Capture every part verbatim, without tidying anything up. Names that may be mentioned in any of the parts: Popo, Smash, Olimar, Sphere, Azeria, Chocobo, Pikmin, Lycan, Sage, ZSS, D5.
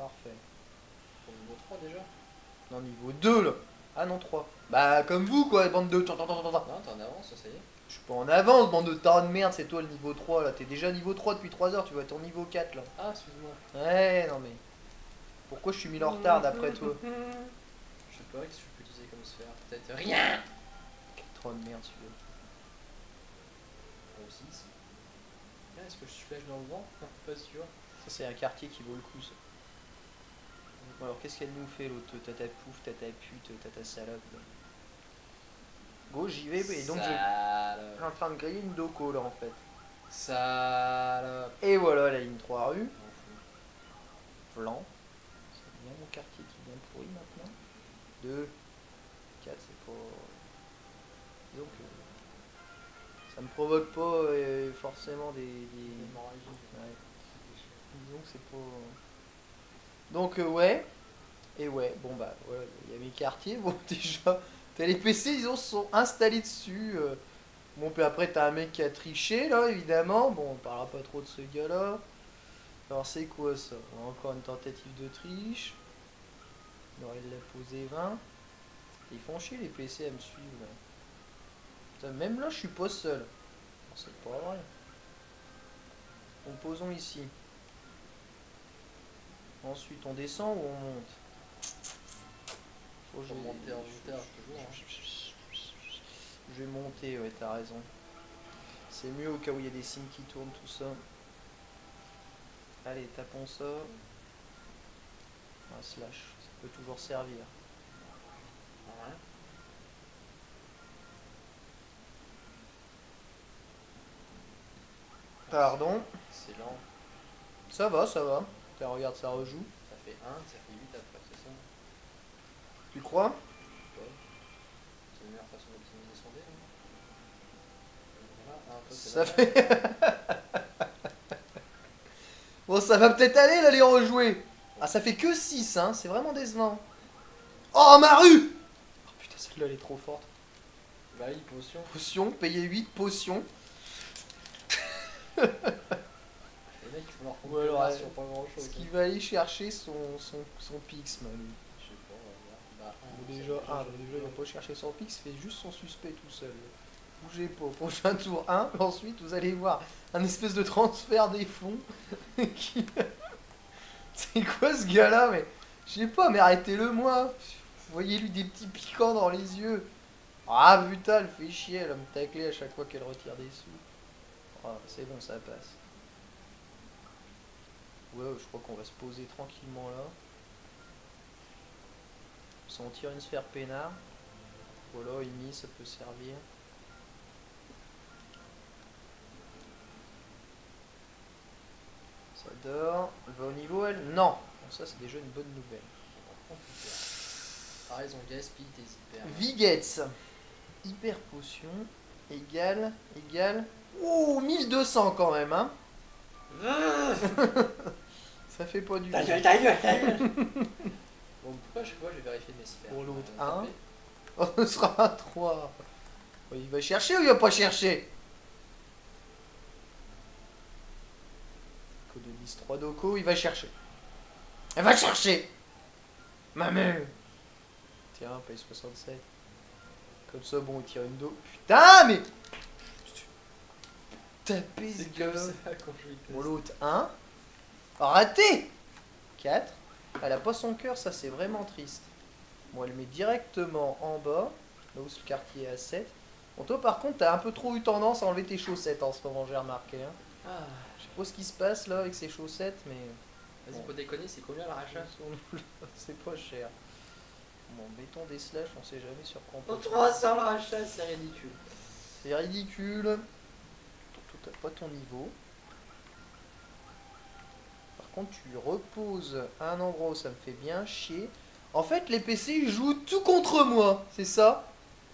Parfait. Pour niveau trois déjà? Non, niveau deux là. Ah non, trois. Bah comme vous quoi, bande de... Non, t'es en avance, ça y est. Je suis pas en avance, bande de tas de merde, c'est toi le niveau trois là. T'es déjà niveau trois depuis trois heures, tu vas être en niveau quatre là. Ah, excuse-moi. Ouais, non mais... Pourquoi je suis mis en retard d'après toi? Je sais pas, qu'est-ce que je peux utiliser comme sphère? Peut-être rien. Quel trop de merde celui-là. Moi aussi, ici. Ah, est-ce que je splash dans le vent? Pas sûr. Ça c'est un quartier qui vaut le coup ça. Bon, alors qu'est-ce qu'elle nous fait l'autre tata pouf, tata pute, tata salope là. Go, j'y vais et donc je suis en train de griller une doco là en fait. Salope. Et voilà la ligne trois rue. Flan. C'est bien mon quartier qui vient pourri maintenant. deux, quatre c'est pas... Donc euh, ça me provoque pas euh, forcément des... des... Ouais. Disons que c'est pas... Donc euh, ouais, et ouais, bon bah, il ouais, y a mes quartiers, bon déjà, t'as les P C, ils ont, sont installés dessus, euh, bon puis après t'as un mec qui a triché là, évidemment, bon on parlera pas trop de ce gars là, alors c'est quoi ça, encore une tentative de triche, il l'a posé vingt, ils font chier les P C à me suivre, là. Putain, même là je suis pas seul, c'est pas vrai, bon posons ici. Ensuite on descend ou on monte? Faut que je monte en hauteur toujours. Je vais monter, ouais t'as raison. C'est mieux au cas où il y a des signes qui tournent tout ça. Allez, tapons ça. Un slash, ça peut toujours servir. Ouais. Pardon. C'est lent. Ça va, ça va. Regarde, ça rejoue. Ça fait un, ça fait huit après, c'est ça? Tu crois? Ouais. C'est une meilleure façon d'optimiser son dé. Voilà, un peu, ça fait... Bon, ça va peut-être aller, là, les rejouer. Ah, ça fait que six, hein, c'est vraiment décevant. Oh, ma rue! Oh putain, celle-là, elle est trop forte. Bah oui, potion. Potion, payer huit potions. Ou alors, euh, pas grand chose, ce qui va aller chercher son, son, son pix, man. Je sais pas, bah, on déjà, ah, déjà, il va pas chercher son pix, il fait juste son suspect tout seul. Bougez pas, prochain tour un, ensuite vous allez voir un espèce de transfert des fonds. Qui... C'est quoi ce gars-là, mais je sais pas, mais arrêtez-le moi. Voyez-lui des petits piquants dans les yeux. Ah putain, elle fait chier, elle va me tacler à chaque fois qu'elle retire des sous. Oh, c'est bon, ça passe. Ouais, je crois qu'on va se poser tranquillement là. Ça, on tire une sphère peinard. Voilà, Amy, ça peut servir. Ça dort. Elle va au niveau, elle? Non. Bon, ça, c'est déjà une bonne nouvelle. Par exemple, gaspille tes hyper. Vigets. Hyper potion. Égale. Égale. Ouh, mille deux cents quand même, hein. Ça fait pas du tout. Bon, pourquoi je vois, je vais vérifier mes sphères. Pour l'autre un, on sera à trois. Il va chercher ou il va pas chercher? Code dix, trois doco, il va chercher. Elle va chercher. Ma mère. Tiens, paye soixante-sept. Comme ça, bon, il tire une dos. Putain, mais... Tapez ce gars. Bon, l'autre un. Raté. Quatre. Elle a pas son cœur, ça c'est vraiment triste. Bon, elle met directement en bas. Là où le quartier est à sept. Bon, toi par contre, t'as un peu trop eu tendance à enlever tes chaussettes en ce moment, j'ai remarqué. Hein. Ah. Je sais pas ce qui se passe là avec ces chaussettes, mais. Vas-y, bon. Pour déconner, c'est combien la rachat? C'est pas cher. Bon, mettons des slash, on sait jamais sur quoi on peut. trois cents la rachat, c'est ridicule. C'est ridicule. T'as pas ton niveau. Par contre, tu reposes à un endroit où ça me fait bien chier. En fait, les P C jouent tout contre moi, c'est ça.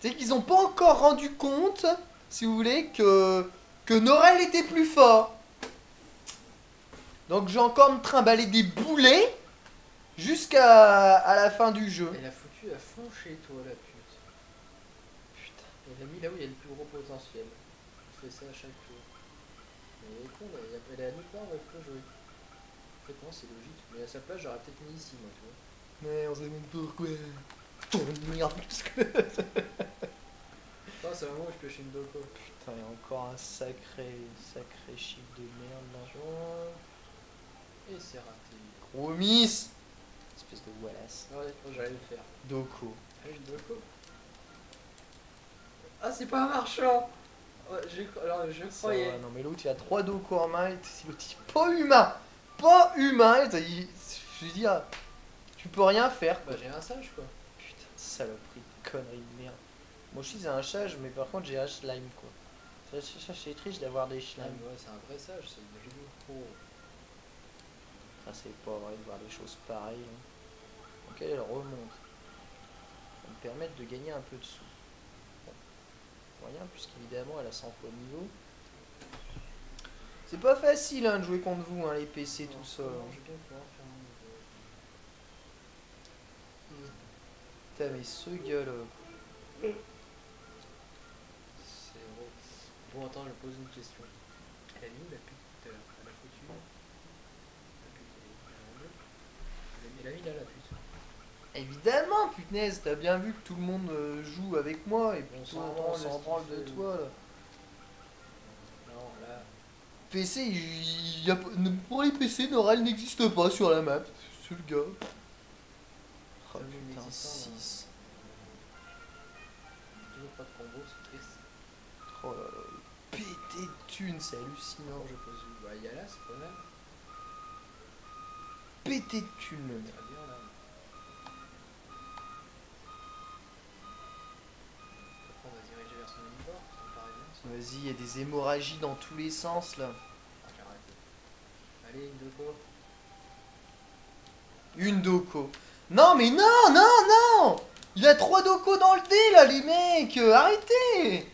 C'est qu'ils n'ont pas encore rendu compte, si vous voulez, que, que Norel était plus fort. Donc j'ai encore me trimballer des boulets jusqu'à à la fin du jeu. Elle a foutu à fond chez toi, la pute. Putain, elle a mis là où il y a le plus gros potentiel. Ça à chaque fois. Mais elle est con, elle a nulle part où elle peut jouer. fréquence, c'est logique. Mais à sa place, j'aurais peut-être mis ici, moi, tu vois. Mais on se demande pourquoi. Merde, parce que. C'est vraiment où je pioche une doco. Putain, il y a encore un sacré, sacré chiffre de merde là. Et c'est raté. Gros miss. Espèce de Wallace. Ouais, j'allais le faire. Doco. Ah, une doco. Ah, c'est pas un marchand. Ouais, je, alors, je croyais. Ça, non, mais l'autre, il a trois docos en main. C'est l'autre, il est pas humain. Pas humain. Il, je veux dire, tu peux rien faire. Bah, j'ai un sage, quoi. Putain, saloperie, connerie de merde. Moi aussi, c'est un sage, mais par contre, j'ai un slime, quoi. C'est triste d'avoir des slimes. Ah, ouais, c'est un vrai sage, c'est une vidéo pro. Ah, c'est pas vrai de voir des choses pareilles. Hein. Ok, elle remonte. Ça me permet de gagner un peu de sous. Rien, puisqu'évidemment elle a cent fois le niveau. C'est pas facile hein, de jouer contre vous, hein, les P C non, tout seul. Putain, mais ce gars là. C'est vrai. Bon, attends, je pose une question. Elle a mis la pute tout à l'heure. Elle a foutu. Elle a mis là la pute. Évidemment, punaise, t'as bien vu que tout le monde joue avec moi et on s'en branle de toi là. Non, là. P C, il y a... pour les P C, Noral n'existe pas sur la map. C'est le gars. Oh putain, six. Toujours pas de combo, c'est triste. Oh là là, pété de thunes, c'est hallucinant. Je pose une. Bah, y'a là, c'est pas mal. Pété de thunes le mec. Vas-y, il y a des hémorragies dans tous les sens là. Allez, une doco. Une doco. Non, mais non, non, non. Il a trois docos dans le dé là, les mecs. Arrêtez.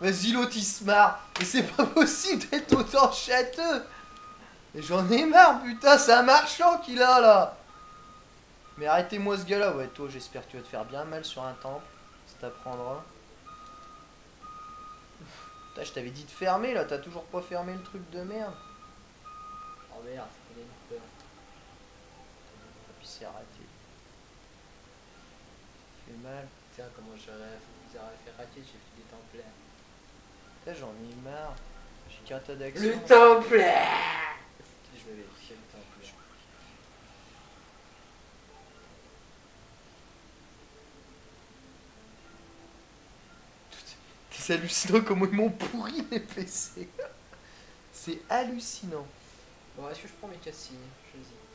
Vas-y, l'autre il se marre. Mais c'est pas possible d'être autant châteux. J'en ai marre, putain, c'est un marchand qu'il a là. Mais arrêtez-moi ce gars là. Ouais, toi, j'espère que tu vas te faire bien mal sur un temple. Ça t'apprendra. Putain, je t'avais dit de fermer là, t'as toujours pas fermé le truc de merde. Oh merde, il a une peur. Et puis c'est raté. Fait mal. Tiens, comment j'aurais fait raquer, j'ai fait des templaires. Putain, j'en ai marre. J'ai qu'un tas d'actions. Le templaire. Je vais aller faire le templaire. C'est hallucinant comment ils m'ont pourri les P C. C'est hallucinant. Bon, est-ce que je prends mes quatre signes? J'hésite.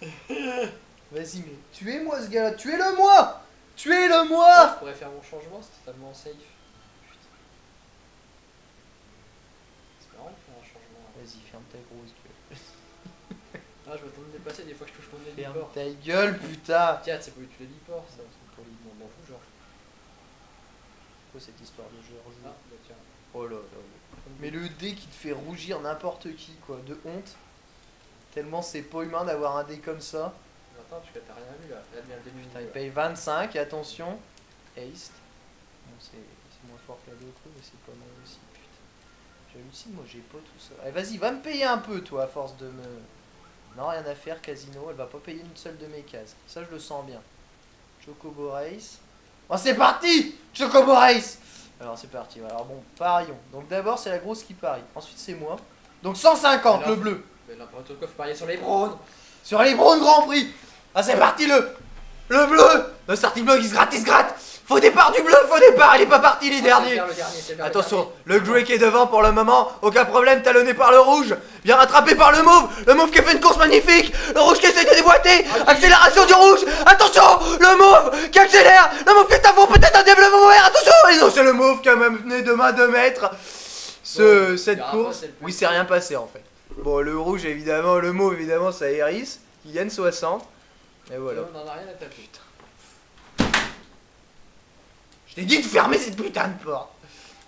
Je peux prendre mes quatre signes. Putain. Vas-y, mais tuez-moi ce gars-là. Tuez-le moi. Tuez-le moi. Je pourrais faire mon changement, c'est totalement safe. Putain. C'est marrant de faire un changement. Hein. Vas-y, ferme ta grosse gueule. Ah, je vais attendre de dépasser des fois que je touche mon héliport. Ta gueule, putain! Tiens, c'est pour lui tuer l'héliport, ça. C'est pour lui, on m'en fout, genre. Quoi cette histoire de jeu rejoue? Ah, bah tiens. Oh là là. Mais le dé qui te fait rougir n'importe qui, quoi, de honte. Tellement c'est pas humain d'avoir un dé comme ça. Attends, parce que t'as rien vu là. Là, bien le début. Putain, il paye vingt-cinq, attention. Haste. Bon, c'est moins fort que la d'autre, mais c'est pas mal aussi, putain. J'hallucine, moi j'ai pas tout ça. Allez, vas-y, va me payer un peu, toi, à force de me. Non, rien à faire, casino, elle va pas payer une seule de mes cases. Ça, je le sens bien. Chocobo Race. Oh, c'est parti! Chocobo Race! Alors, c'est parti. Alors, bon, parions. Donc, d'abord, c'est la grosse qui parie. Ensuite, c'est moi. Donc, cent cinquante, là, le bleu. Mais là, n'importe quoi, faut parier sur les browns. Sur les browns, Grand Prix. Ah, c'est parti, le le bleu. Le starting block, il se gratte, il se gratte. Faut départ du bleu, faut départ. Il est pas parti, les oh, derniers. Le dernier, le attention, le, le grey qui est devant pour le moment. Aucun problème, talonné par le rouge. Bien rattrapé par le mauve. Le mauve qui a fait une course magnifique. Le rouge qui essaie de déboîter. Ah, accélération du rouge. Attention, le mauve qui accélère. Le mauve qui est à fond, peut-être un développement vert. Attention. Et non, c'est le mauve qui a mené de main de maître ce, bon, cette course. Pas, oui, c'est rien passé en fait. Bon, le rouge évidemment, le mauve évidemment, ça hérisse. Il gagne soixante. Et voilà. On en a rien à taper. Putain. Je t'ai dit de fermer cette putain de porte.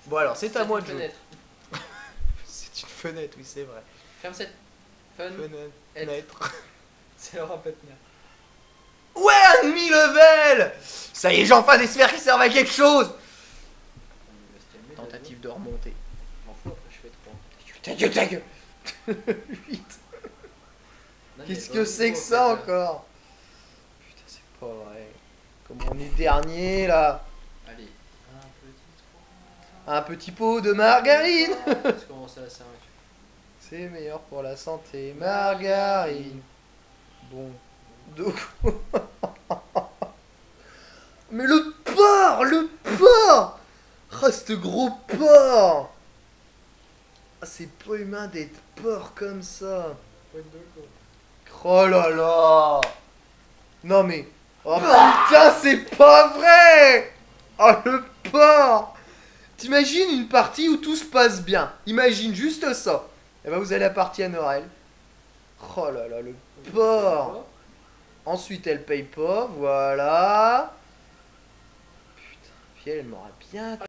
Bon alors, c'est à moi de jouer. C'est une fenêtre, oui c'est vrai. Ferme cette Fun... fenêtre. C'est leur rappel. Ouais, un demi level. Ça y est, j'ai enfin des sphères qui servent à quelque chose. Tentative de remonter. Je m'en fous, après je fais trois. Ta gueule, ta gueule. huit. Qu'est-ce que c'est que ça encore? Putain, c'est pas vrai. Comme on est dernier là. Allez, un petit pot. Un petit pot de margarine. C'est meilleur pour la santé. Margarine. Bon. Donc. Mais le porc, le porc. Ah, ce gros porc. Ah, c'est pas humain d'être porc comme ça. Oh là là. Non mais. Oh putain, c'est pas vrai. Oh le porc. T'imagines une partie où tout se passe bien. Imagine juste ça. Et bah ben, vous allez à la partie à Noël. Oh là là, le porc. Ensuite elle paye pas, voilà. Putain, puis elle m'aura bien...